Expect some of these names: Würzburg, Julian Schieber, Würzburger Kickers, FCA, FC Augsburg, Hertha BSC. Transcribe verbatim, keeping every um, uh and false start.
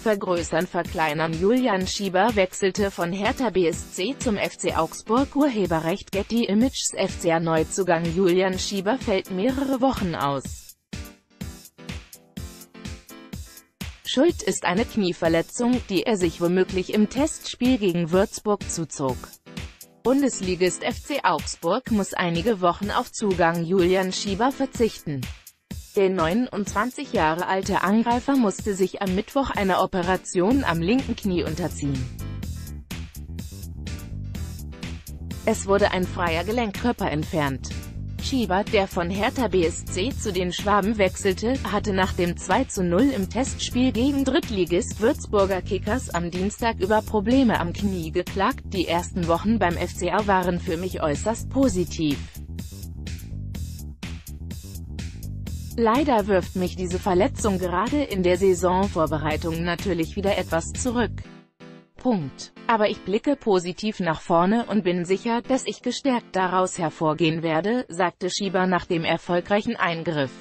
vergrößern, verkleinern. Julian Schieber wechselte von Hertha B S C zum F C Augsburg. Urheberrecht: Getty Images. F C A-Neuzugang Julian Schieber fällt mehrere Wochen aus. Schuld ist eine Knieverletzung, die er sich womöglich im Testspiel gegen Würzburg zuzog. Bundesligist F C Augsburg muss einige Wochen auf Zugang Julian Schieber verzichten. Der neunundzwanzig Jahre alte Angreifer musste sich am Mittwoch einer Operation am linken Knie unterziehen. Es wurde ein freier Gelenkkörper entfernt. Schieber, der von Hertha B S C zu den Schwaben wechselte, hatte nach dem zwei zu null im Testspiel gegen Drittligist Würzburger Kickers am Dienstag über Probleme am Knie geklagt. Die ersten Wochen beim F C A waren für mich äußerst positiv. Leider wirft mich diese Verletzung gerade in der Saisonvorbereitung natürlich wieder etwas zurück. Punkt. Aber ich blicke positiv nach vorne und bin sicher, dass ich gestärkt daraus hervorgehen werde, sagte Schieber nach dem erfolgreichen Eingriff.